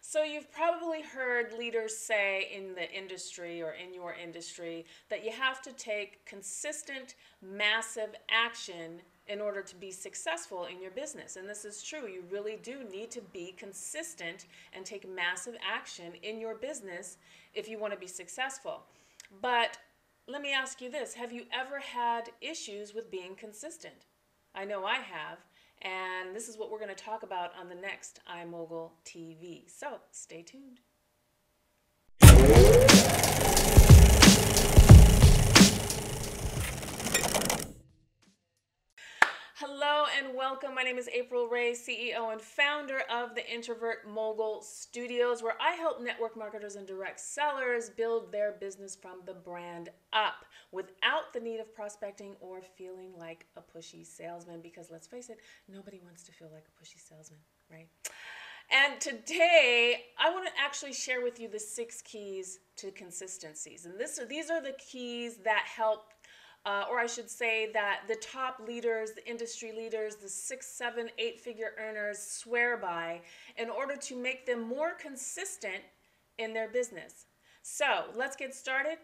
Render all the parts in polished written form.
So you've probably heard leaders say in the industry or in your industry that you have to take consistent, massive action in order to be successful in your business. And this is true. You really do need to be consistent and take massive action in your business if you want to be successful. But let me ask you this. Have you ever had issues with being consistent? I know I have. And this is what we're going to talk about on the next iMogul TV. So stay tuned. Hello and welcome. My name is April Ray, CEO and founder of the Introvert Mogul Studios, where I help network marketers and direct sellers build their business from the brand up without the need of prospecting or feeling like a pushy salesman, because let's face it, nobody wants to feel like a pushy salesman, right? And today, I want to actually share with you the 6 keys to consistencies. And these are the keys that help or I should say that the top leaders, the industry leaders, the 6-, 7-, 8-figure earners swear by in order to make them more consistent in their business. So let's get started.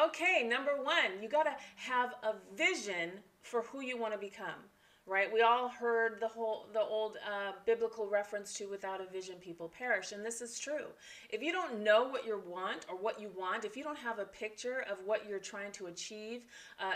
Okay, number 1, you gotta have a vision for who you want to become. Right? We all heard the old biblical reference to without a vision, people perish. And this is true. If you don't know what you want or what you want, if you don't have a picture of what you're trying to achieve,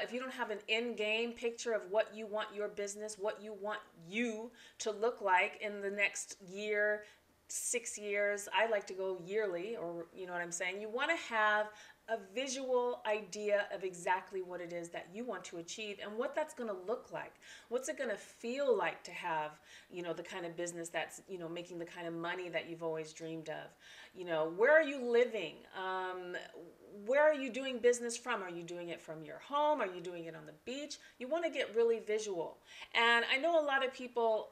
if you don't have an in-game picture of what you want your business, what you want you to look like in the next year, 6 years, I like to go yearly, or you know what I'm saying? You want to have a visual idea of exactly what it is that you want to achieve and what that's going to look like. What's it going to feel like to have, you know, the kind of business that's, you know, making the kind of money that you've always dreamed of. You know, where are you living? Where are you doing business from? Are you doing it from your home? Are you doing it on the beach? You want to get really visual. And I know a lot of people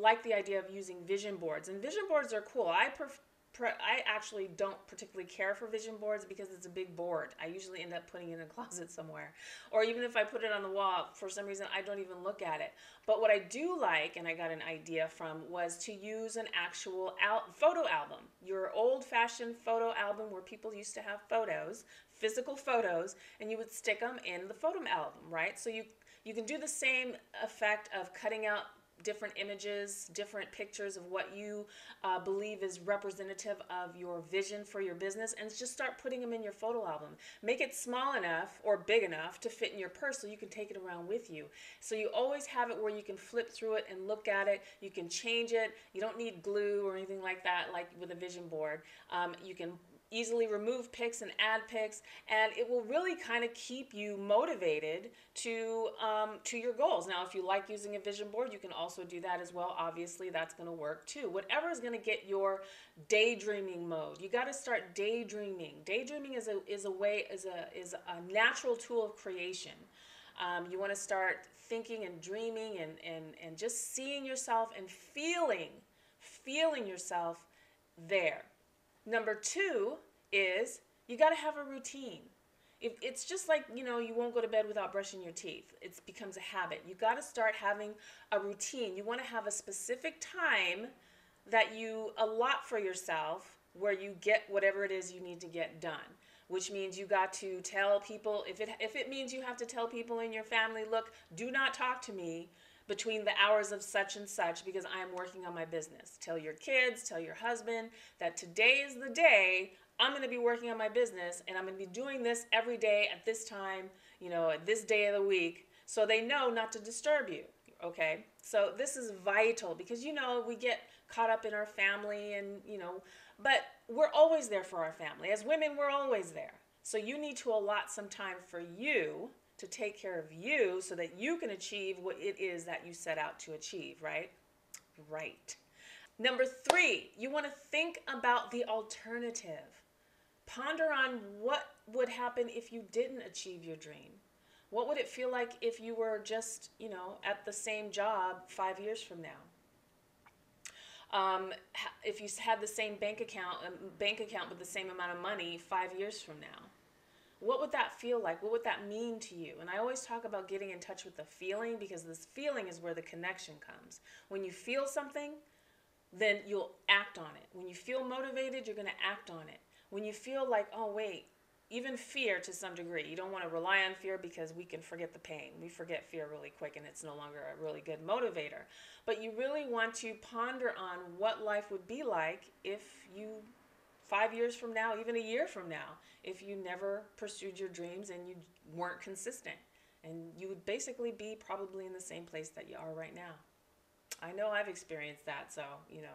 like the idea of using vision boards, and vision boards are cool. I actually don't particularly care for vision boards because it's a big board. I usually end up putting it in a closet somewhere. Or even if I put it on the wall, for some reason, I don't even look at it. But what I do like, and I got an idea from, was to use an actual photo album. Your old-fashioned photo album where people used to have photos, physical photos, and you would stick them in the photo album, right? So you can do the same effect of cutting out different images, different pictures of what you believe is representative of your vision for your business, and just start putting them in your photo album. Make it small enough or big enough to fit in your purse so you can take it around with you. So you always have it where you can flip through it and look at it. You can change it. You don't need glue or anything like that, like with a vision board. You can easily remove pics and add pics, and it will really kind of keep you motivated to your goals. Now, if you like using a vision board, you can also do that as well. Obviously, that's going to work too. Whatever is going to get your daydreaming mode, you got to start daydreaming. Daydreaming is a natural tool of creation. You want to start thinking and dreaming and just seeing yourself and feeling yourself there. Number 2 is you got to have a routine. It's just like, you know, you won't go to bed without brushing your teeth. It becomes a habit. You got to start having a routine. You want to have a specific time that you allot for yourself where you get whatever it is you need to get done, which means you got to tell people, if it means you have to tell people in your family, look, do not talk to me between the hours of such and such because I'm working on my business. Tell your kids, tell your husband that today is the day I'm going to be working on my business and I'm going to be doing this every day at this time, you know, at this day of the week, so they know not to disturb you, okay? So this is vital because, you know, we get caught up in our family and, you know, but we're always there for our family. As women, we're always there. So you need to allot some time for you to take care of you so that you can achieve what it is that you set out to achieve, right? Right. Number 3, you want to think about the alternative. Ponder on what would happen if you didn't achieve your dream. What would it feel like if you were just, you know, at the same job 5 years from now? If you had the same bank account with the same amount of money 5 years from now. What would that feel like? What would that mean to you? And I always talk about getting in touch with the feeling, because this feeling is where the connection comes. When you feel something, then you'll act on it. When you feel motivated, you're going to act on it. When you feel like, oh, wait, even fear to some degree. You don't want to rely on fear because we can forget the pain. We forget fear really quick and it's no longer a really good motivator. But you really want to ponder on what life would be like if you, 5 years from now, even a year from now, if you never pursued your dreams and you weren't consistent. And you would basically be probably in the same place that you are right now. I know I've experienced that, so, you know,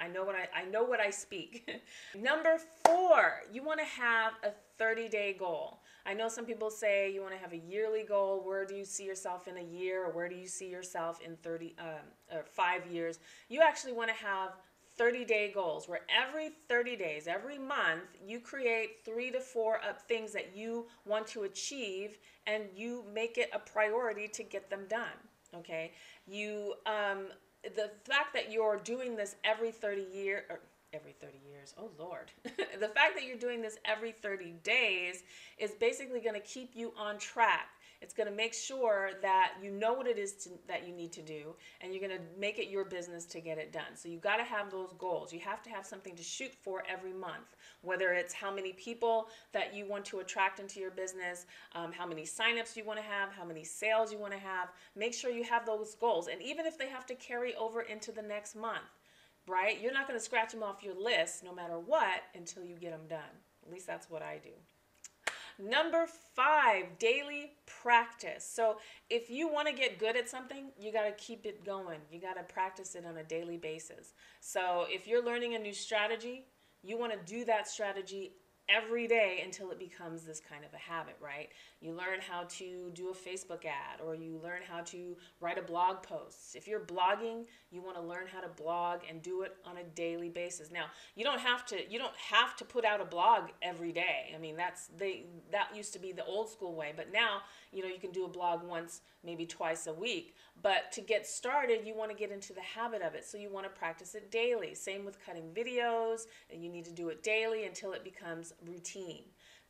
I know what I speak. Number 4, you want to have a 30-day goal. I know some people say you want to have a yearly goal. Where do you see yourself in a year? Or where do you see yourself in 5 years? You actually want to have 30-day goals where every 30 days, every month, you create 3 to 4 things that you want to achieve, and you make it a priority to get them done. Okay, you. The fact that you're doing this every 30 years, oh Lord, the fact that you're doing this every 30 days is basically going to keep you on track. It's going to make sure that you know what it is that you need to do, and you're going to make it your business to get it done. So you got to have those goals. You have to have something to shoot for every month, whether it's how many people that you want to attract into your business, how many signups you want to have, how many sales you want to have. Make sure you have those goals. And even if they have to carry over into the next month, right? You're not going to scratch them off your list no matter what until you get them done. At least that's what I do. Number 5, daily practice. So if you want to get good at something, you got to keep it going. You got to practice it on a daily basis. So if you're learning a new strategy, you want to do that strategy every day until it becomes this kind of a habit, right? You learn how to do a Facebook ad, or you learn how to write a blog post. If you're blogging, you want to learn how to blog and do it on a daily basis. Now, you don't have to put out a blog every day. I mean, that used to be the old school way, but now, you know, you can do a blog once, maybe twice a week. But to get started, you want to get into the habit of it. So you want to practice it daily. Same with cutting videos, and you need to do it daily until it becomes routine.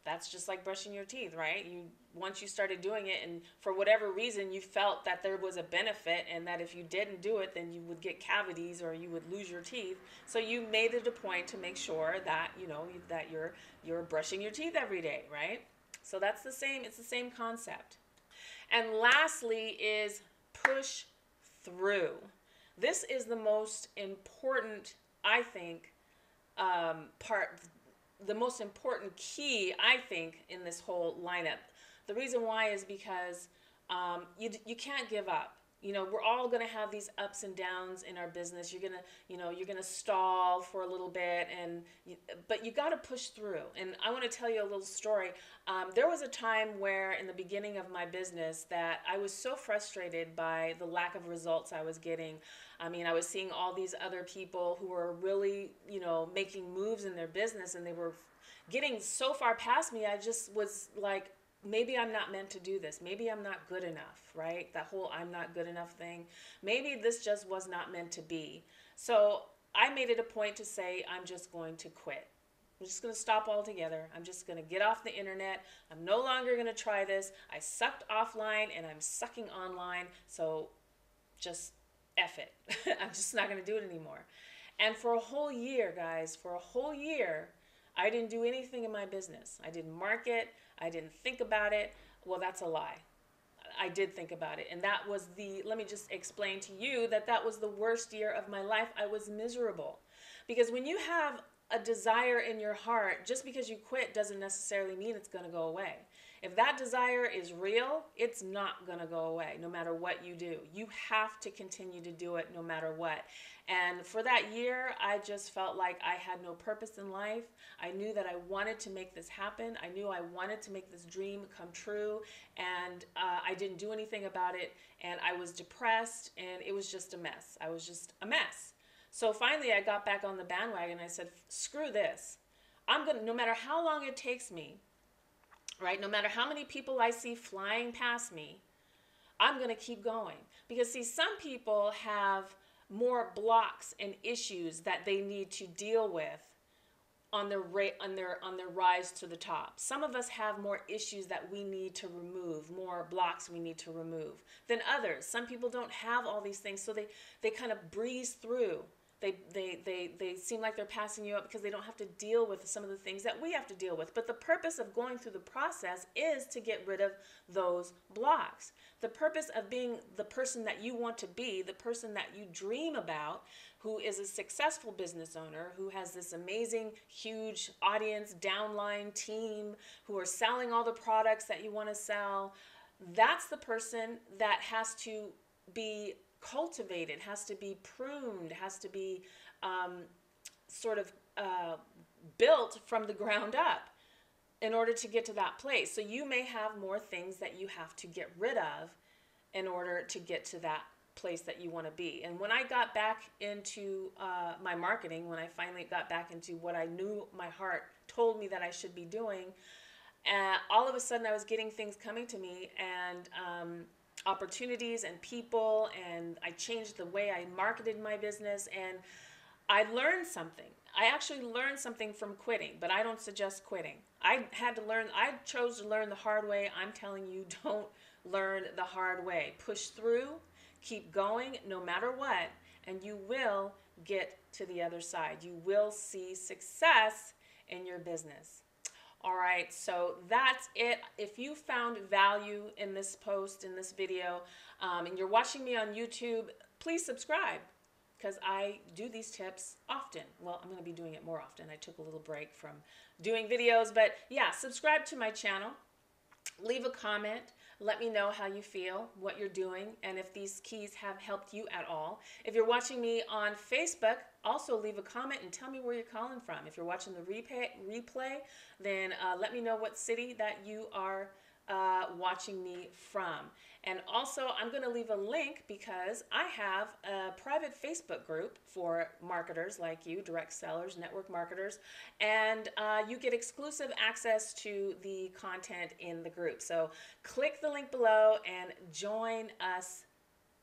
That's just like brushing your teeth, right? Once you started doing it, and for whatever reason you felt that there was a benefit, and that if you didn't do it, then you would get cavities or you would lose your teeth. So you made it a point to make sure that you know that you're brushing your teeth every day, right? So that's the same. It's the same concept. And lastly is push through. This is the most important, I think, part. The most important key, I think, in this whole lineup. The reason why is because you can't give up. You know, we're all going to have these ups and downs in our business. You're going to, you're going to stall for a little bit, but you got to push through. And I want to tell you a little story. There was a time where in the beginning of my business that I was so frustrated by the lack of results I was getting. I mean, I was seeing all these other people who were really, making moves in their business, and they were getting so far past me. I just was like, maybe I'm not meant to do this. Maybe I'm not good enough, right? That whole I'm not good enough thing. Maybe this just was not meant to be. So I made it a point to say, I'm just going to quit. I'm just going to stop altogether. I'm just going to get off the internet. I'm no longer going to try this. I sucked offline and I'm sucking online. So just F it. I'm just not going to do it anymore. And for a whole year, guys, I didn't do anything in my business. I didn't market. I didn't think about it. Well, that's a lie. I did think about it. And that was let me just explain to you that was the worst year of my life. I was miserable. Because when you have a desire in your heart, just because you quit doesn't necessarily mean it's going to go away. If that desire is real, it's not going to go away no matter what you do. You have to continue to do it no matter what. And for that year, I just felt like I had no purpose in life. I knew that I wanted to make this happen. I knew I wanted to make this dream come true. And I didn't do anything about it. And I was depressed. And it was just a mess. I was just a mess. So finally, I got back on the bandwagon. I said, screw this. I'm going to, no matter how long it takes me, right? No matter how many people I see flying past me, I'm going to keep going. Because, see, some people have more blocks and issues that they need to deal with on their rise to the top. Some of us have more issues that we need to remove, more blocks we need to remove than others. Some people don't have all these things, so they kind of breeze through. They seem like they're passing you up because they don't have to deal with some of the things that we have to deal with. But the purpose of going through the process is to get rid of those blocks. The purpose of being the person that you want to be, the person that you dream about, who is a successful business owner, who has this amazing, huge audience, downline team, who are selling all the products that you want to sell. That's the person that has to be cultivated, has to be pruned, has to be built from the ground up in order to get to that place. So you may have more things that you have to get rid of in order to get to that place that you want to be. And when I got back into my marketing, when I finally got back into what I knew my heart told me that I should be doing, all of a sudden I was getting things coming to me, and opportunities and people, and I changed the way I marketed my business, and I learned something. I actually learned something from quitting, but I don't suggest quitting. I had to learn, I chose to learn the hard way. I'm telling you, don't learn the hard way. Push through, keep going no matter what, and you will get to the other side. You will see success in your business. All right, so that's it. If you found value in this post, in this video, and you're watching me on YouTube, please subscribe, because I do these tips often. Well, I'm going to be doing it more often. I took a little break from doing videos, but yeah, subscribe to my channel. Leave a comment. Let me know how you feel, what you're doing, and if these keys have helped you at all. If you're watching me on Facebook, also leave a comment and tell me where you're calling from. If you're watching the replay, then let me know what city that you are watching me from. And also, I'm going to leave a link because I have a private Facebook group for marketers like you, direct sellers, network marketers, and you get exclusive access to the content in the group. So click the link below and join us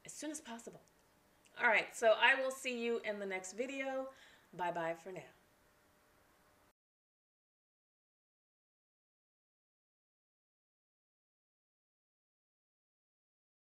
as soon as possible. All right, so I will see you in the next video. Bye-bye for now.